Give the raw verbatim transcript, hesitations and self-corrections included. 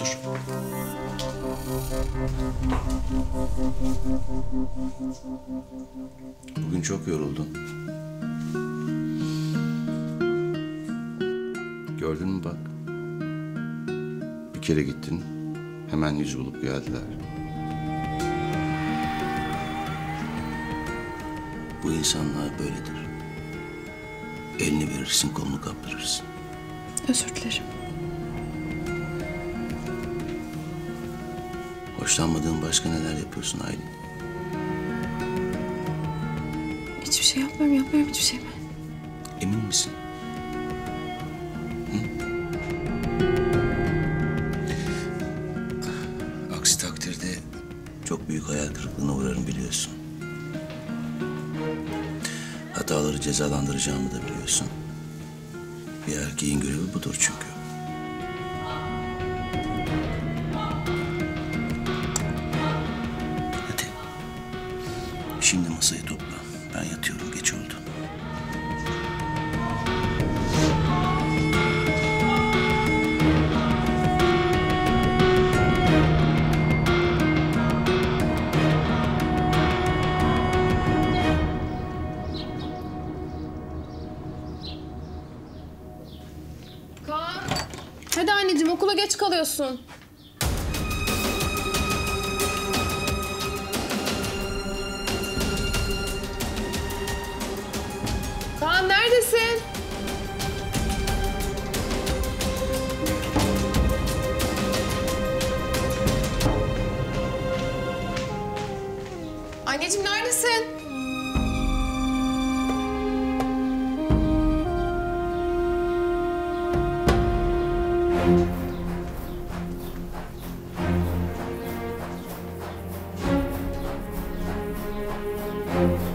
olmuştur. Bugün çok yoruldum. Gördün mü bak? Bir kere gittin, hemen yüz bulup geldiler. Bu insanlar böyledir. Elini verirsin, kolunu kaptırırsın. Özür dilerim. Hoşlanmadığın başka neler yapıyorsun Aylin? Hiçbir şey yapmıyorum, yapmıyorum hiçbir şey mi? Emin misin? Hı? Aksi takdirde çok büyük hayal kırıklığına uğrarım biliyorsun. Hataları cezalandıracağımı da biliyorsun. Bir erkeğin görevi budur çünkü. Hadi. Şimdi masayı topla. Ben yatıyorum, geç oldu. Hadi anneciğim, okula geç kalıyorsun. Kaan, neredesin? Anneciğim, neredesin? Thank you.